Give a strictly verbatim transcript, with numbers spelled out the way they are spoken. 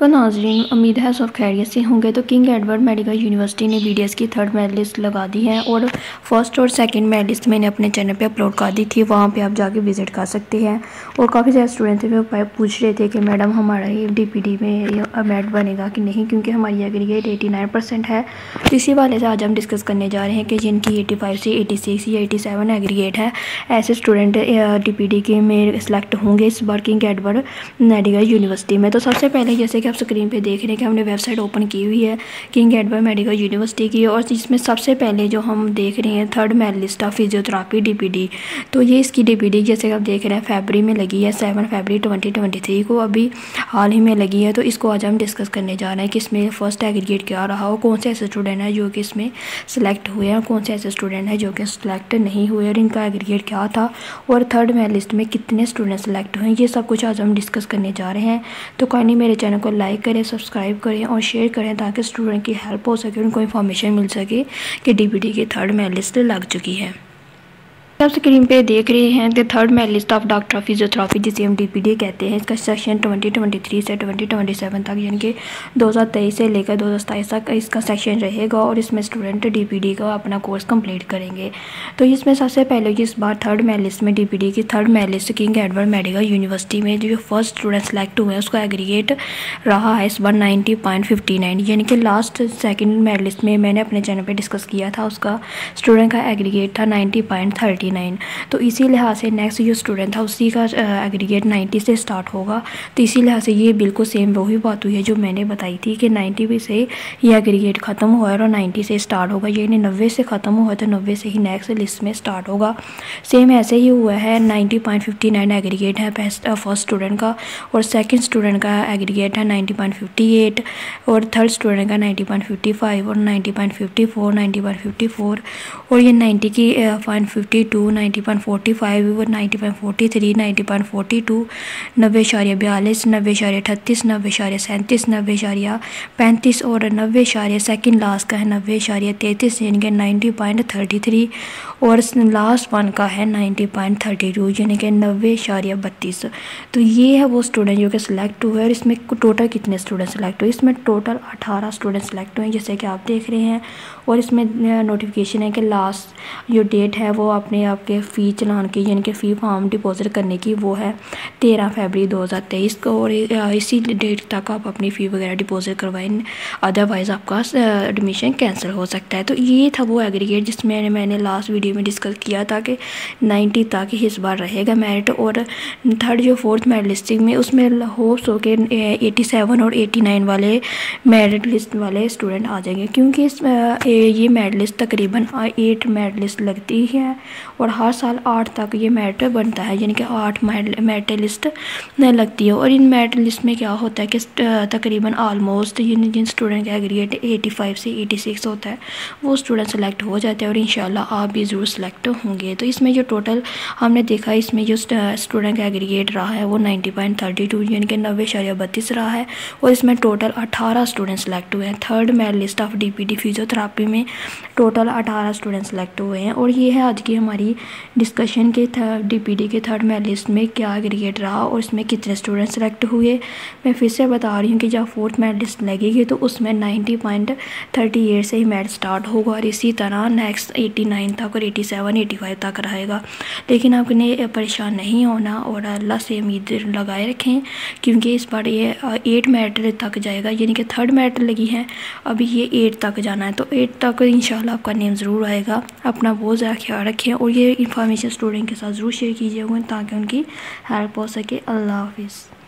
अस्सलाम नाज़रीन, उम्मीद है सब खैरियत से होंगे। तो किंग एडवर्ड मेडिकल यूनिवर्सिटी ने बीडीएस की थर्ड मेरिट लिस्ट लगा दी है और फर्स्ट और सेकंड मेरिट लिस्ट मैंने अपने चैनल पे अपलोड कर दी थी, वहाँ पे आप जाके विज़िट कर सकते हैं। और काफ़ी सारे स्टूडेंट थे पूछ रहे थे कि मैडम हमारा ये डीपीडी में मेरिट बनेगा कि नहीं, क्योंकि हमारी एग्रीगेट एटी नाइन परसेंट है। तो इसी वाले से आज हम डिस्कस करने जा रहे हैं कि जिनकी एटी फाइव से एटी सिक्स या एटी सेवन एग्रीगेट है, ऐसे स्टूडेंट डीपीडी के में सेलेक्ट होंगे इस बार किंग एडवर्ड मेडिकल यूनिवर्सिटी में। तो सबसे पहले जैसे कि आप स्क्रीन पे देख रहे हैं कि हमने वेबसाइट ओपन की हुई है किंग एडवर्ड मेडिकल यूनिवर्सिटी की, और जिसमें सबसे पहले जो हम देख रहे हैं third merit list of physiotherapy DPD. तो ये इसकी डीपीडी जैसे कि आप देख रहे हैं फरवरी में लगी है, सेवन फरवरी ट्वेंटी ट्वेंटी थ्री को अभी हाल ही में लगी है। तो इसको आज हम डिस्कस करने जा रहे हैं कि इसमें फर्स्ट एग्रीगेट क्या रहा और कौन से ऐसे स्टूडेंट हैं जो कि इसमें सेलेक्ट हुए हैं, कौन से ऐसे स्टूडेंट हैं जो कि सेलेक्ट नहीं हुए और इनका एग्रीगेट क्या था और थर्ड मेरिट लिस्ट में कितने स्टूडेंट सेलेक्ट हुए, ये सब कुछ आज हम डिस्कस करने जा रहे हैं। तो काइंडली मेरे चैनल को लाइक करें, सब्सक्राइब करें और शेयर करें ताकि स्टूडेंट की हेल्प हो सके, उनको इंफॉर्मेशन मिल सके कि डीपीटी की थर्ड मेरिट लिस्ट लग चुकी है। आप स्क्रीन पे देख रहे हैं कि third merit list of doctor of physiotherapy जिसे हम डीपीडी कहते हैं, इसका सेक्शन ट्वेंटी ट्वेंटी थ्री से ट्वेंटी ट्वेंटी सेवन तक यानी कि दो हज़ार तेईस से लेकर दो हज़ार सत्ताईस तक इसका सेक्शन रहेगा और इसमें स्टूडेंट डीपीडी का अपना कोर्स कंप्लीट करेंगे। तो इसमें सबसे पहले इस बार थर्ड मेरिट लिस्ट में डीपीडी की third merit list king Edward medical university में जो फर्स्ट स्टूडेंट सेलेक्ट हुए हैं उसका एग्रीगेट रहा है इस बार नाइन्टी पॉइंट फिफ्टी नाइन, यानी कि लास्ट सेकेंड मेरिट लिस्ट में मैंने अपने चैनल पर डिस्कस किया था उसका स्टूडेंट का एग्रीगेट था नाइन्टी पॉइंट थर्टी। तो इसी लिहाज से नेक्स्ट जो स्टूडेंट था उसी का एग्रीगेट नब्बे से स्टार्ट होगा। तो इसी लिहाज से ये बिल्कुल सेम वही बात हुई है जो मैंने बताई थी कि नब्बे से ये एग्रीगेट ख़त्म हुआ और नब्बे से स्टार्ट होगा, यानी नब्बे से ख़त्म हुआ तो नब्बे से ही नेक्स्ट लिस्ट में स्टार्ट होगा। सेम ऐसे ही हुआ है, ninety point fifty nine aggregate है फर्स्ट स्टूडेंट का और सेकेंड स्टूडेंट का एग्रीगेट है नाइन्टी पॉइंट फिफ्टी एट और थर्ड स्टूडेंट का नाइन्टी पॉइंट फिफ्टी फाइव और ninety point fifty four ninety point fifty four और ये नाइन्टी की point fifty two ninety point forty five ninety point forty three ninety point forty to नब्बे शारिया बयालीस नब्बे शारिया अठतीस नब्बे शारिया सैंतीस नब्बे शारिया पैंतीस और नब्बे शारिया सेकेंड लास्ट का है नब्बे शारिया तैंतीस यानी कि नाइन्टी पॉइंट थर्टी थ्री और लास्ट वन का है नाइन्टी पॉइंट थर्टी टू यानी कि नब्बे शारिया बत्तीस। तो ये है वो स्टूडेंट जो कि सिलेक्ट हुए और इसमें टोटल कितने स्टूडेंट सेलेक्ट हुए, इसमें टोटल अठारह स्टूडेंट सेलेक्ट हुए जैसे कि आप देख रहे हैं। और इसमें नोटिफिकेशन है कि लास्ट जो डेट है वो आपने आपके फ़ी चलान की यानी कि फ़ी फॉर्म डिपॉजिट करने की वो है तेरह फरवरी दो हज़ार तेईस को और इसी डेट तक आप अपनी फ़ी वगैरह डिपॉजिट करवाएं, अदरवाइज़ आपका एडमिशन कैंसिल हो सकता है। तो ये था वो एग्रीगेट जिसमें मैंने लास्ट वीडियो में डिस्कस किया था कि नब्बे तक ही इस बार रहेगा मेरिट। और थर्ड जो फोर्थ मेरिट लिस्टिंग में उसमें होप्स हो के एटी सेवन और एटी नाइन वाले मेरिट लिस्ट वाले स्टूडेंट आ जाएंगे, क्योंकि इस ये मेरिट लिस्ट तकरीबन एट मेरिट लिस्ट लगती है और हर साल आठ तक ये मेरिट बनता है, यानी कि आठ मेरिट लिस्ट लगती है। और इन मेरिट लिस्ट में क्या होता है कि तकरीबन आलमोस्ट जिन जिन स्टूडेंट का एग्रीगेट पचासी से छियासी होता है वो स्टूडेंट सेलेक्ट हो जाते हैं और इंशाल्लाह आप भी ज़रूर सेलेक्ट होंगे। तो इसमें जो टोटल हमने देखा इसमें जो स्टूडेंट का एग्रीगेट रहा है वो नाइन्टी पॉइंट थर्टी टू यानी कि नब्बे शारिया बत्तीस रहा है और इसमें टोटल अठारह स्टूडेंट सेलेक्ट हुए हैं। Third merit list of D P D physiotherapy में टोटल अठारह स्टूडेंट सेलेक्ट हुए हैं। और ये है आज की हमारी डिस्कशन के थर्ड डीपीडी के थर्ड मेरिट लिस्ट में क्या एग्रीगेट रहा और इसमें कितने स्टूडेंट सेलेक्ट हुए। मैं फिर से बता रही हूँ कि जब फोर्थ मेरिट लिस्ट लगेगी तो उसमें नब्बे पॉइंट थर्टी एट से ही मेरिट स्टार्ट होगा और इसी तरह नेक्स्ट नवासी तक और सत्तासी, पचासी तक रहेगा। लेकिन आपने परेशान नहीं होना और अल्लाह से उम्मीद लगाए रखें, क्योंकि इस बार ये एट मेरिट तक जाएगा यानी कि थर्ड मेरिट लगी है, अभी ये एट तक जाना है। तो एट तक इंशाल्लाह आपका नेम ज़रूर आएगा। अपना बहुत ज़्यादा ख्याल रखें और ये इंफॉर्मेशन स्टूडेंट के साथ ज़रूर शेयर कीजिएगा ताकि उनकी हेल्प हो सके। अल्लाह हाफिज़।